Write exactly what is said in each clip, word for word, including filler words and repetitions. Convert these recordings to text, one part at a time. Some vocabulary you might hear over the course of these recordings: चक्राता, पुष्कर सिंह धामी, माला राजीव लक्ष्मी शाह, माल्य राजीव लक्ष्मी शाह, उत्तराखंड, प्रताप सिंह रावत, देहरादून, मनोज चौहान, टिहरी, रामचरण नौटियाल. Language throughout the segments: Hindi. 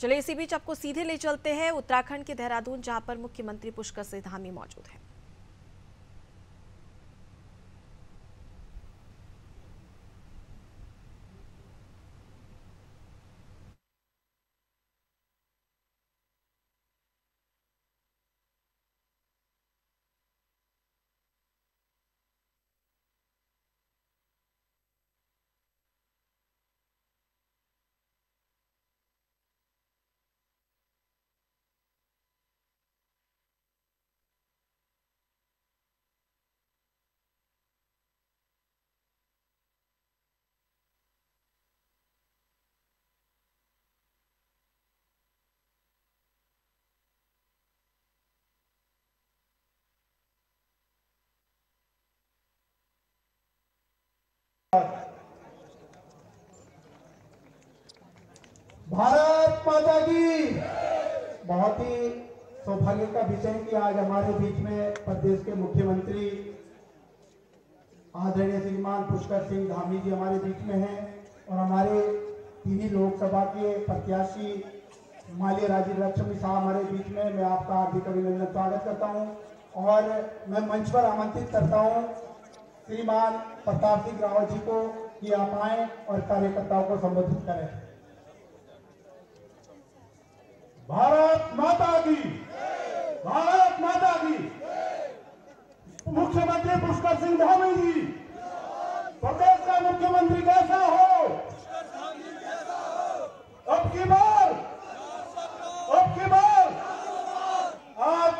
चलिए इसी बीच आपको सीधे ले चलते हैं उत्तराखंड के देहरादून, जहां पर मुख्यमंत्री पुष्कर सिंह धामी मौजूद हैं। भारत माता की। बहुत ही सौभाग्य का विषय कि आज हमारे बीच में प्रदेश के मुख्यमंत्री आदरणीय श्रीमान पुष्कर सिंह धामी जी हमारे बीच में हैं और हमारे तीन लोकसभा के प्रत्याशी माल्य राजीव लक्ष्मी शाह हमारे बीच में। मैं आपका हार्दिक अभिनंदन स्वागत करता हूं और मैं मंच पर आमंत्रित करता हूं श्रीमान प्रताप सिंह रावत जी को कि आप आए और कार्यकर्ताओं को संबोधित करें। भारत माता की, भारत माता की। मुख्यमंत्री पुष्कर सिंह धामी जी, प्रदेश का मुख्यमंत्री कैसा हो, अब की बार अब की बार आज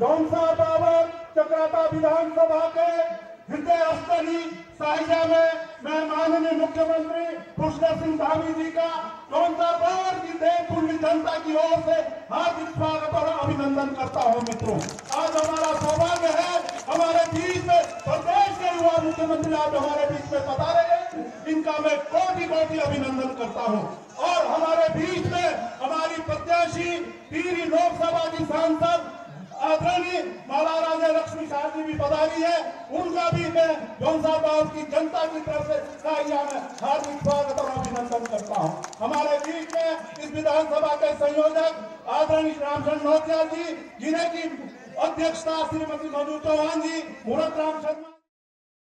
धौमसा पावर चक्राता विधानसभा के हृदय स्थली साहिजा में मैं माननीय मुख्यमंत्री पुष्कर सिंह धामी जी का कौनसा पावर की देवपूर्वी जनता की ओर से हार्दिक स्वागत और अभिनंदन करता हूं। मित्रों, आज हमारा सौभाग्य है, हमारे बीच प्रदेश के युवा मुख्यमंत्री आज हमारे बीच में बता रहे हैं, इनका मैं कोटि कोटि अभिनंदन करता हूँ। और हमारे बीच में हमारी प्रत्याशी टिहरी लोकसभा की सांसद आदरणीय माला राजीव लक्ष्मी शाह जी भी पधारी है, उनका भी मैं जोनसाबाद की जनता की तरफ से साहिया में हार्दिक स्वागत और अभिनंदन करता हूँ। हमारे बीच में इस विधानसभा के संयोजक आदरणीय रामचरण नौटियाल जी, जिन्हें की अध्यक्षता श्रीमती मनोज चौहान जी, मुहूर्त राम शर्मा